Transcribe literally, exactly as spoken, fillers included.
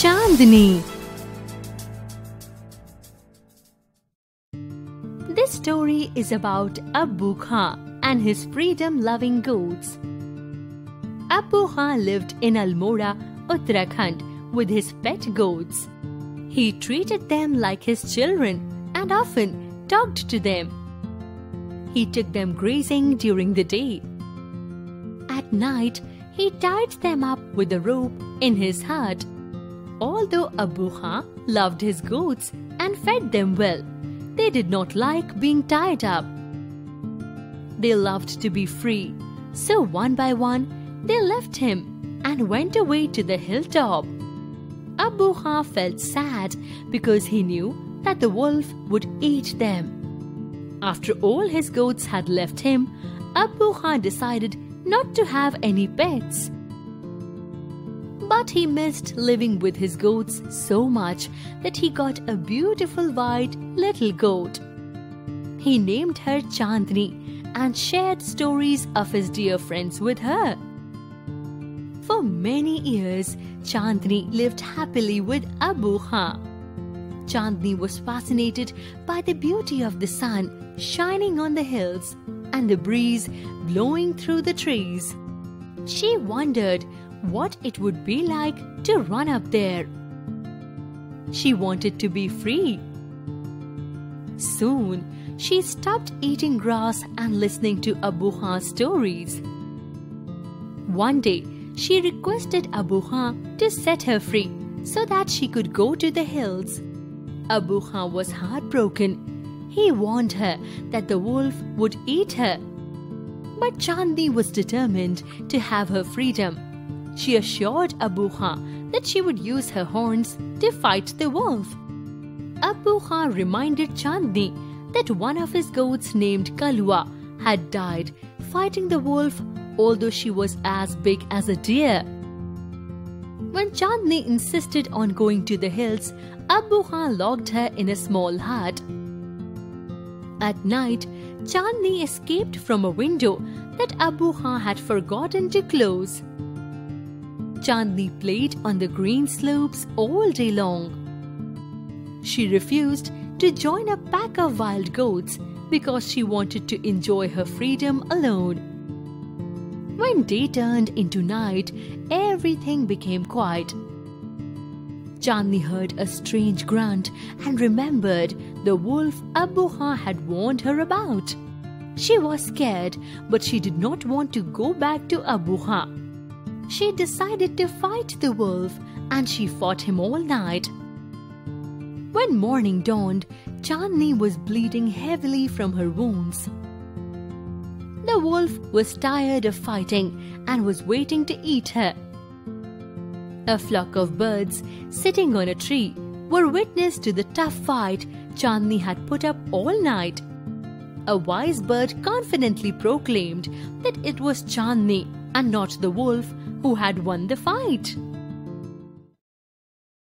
Chandni. This story is about Abu Khan and his freedom-loving goats. Abuha lived in Almora, Uttarakhand with his pet goats. He treated them like his children and often talked to them. He took them grazing during the day. At night, he tied them up with a rope in his hut. Although Abuha loved his goats and fed them well, they did not like being tied up. They loved to be free, so one by one, they left him and went away to the hilltop. Abuha felt sad because he knew that the wolf would eat them. After all his goats had left him, Abuha decided not to have any pets. But he missed living with his goats so much that he got a beautiful white little goat. He named her Chandni and shared stories of his dear friends with her. For many years, Chandni lived happily with Abuha. Chandni was fascinated by the beauty of the sun shining on the hills and the breeze blowing through the trees. She wondered what it would be like to run up there. She wanted to be free. Soon, she stopped eating grass and listening to Abuha's stories. One day, she requested Abuha to set her free so that she could go to the hills. Abuha was heartbroken. He warned her that the wolf would eat her. But Chandni was determined to have her freedom. She assured Abuha that she would use her horns to fight the wolf. Abuha reminded Chandni that one of his goats named Kalua had died fighting the wolf, although she was as big as a deer. When Chandni insisted on going to the hills, Abuha locked her in a small hut. At night, Chandni escaped from a window that Abuha had forgotten to close. Chandni played on the green slopes all day long. She refused to join a pack of wild goats because she wanted to enjoy her freedom alone. When day turned into night, everything became quiet. Chandni heard a strange grunt and remembered the wolf Abuha had warned her about. She was scared, but she did not want to go back to Abuha. She decided to fight the wolf, and she fought him all night. When morning dawned, Chandni was bleeding heavily from her wounds. The wolf was tired of fighting and was waiting to eat her. A flock of birds sitting on a tree were witness to the tough fight Chandni had put up all night. A wise bird confidently proclaimed that it was Chandni and not the wolf who had won the fight.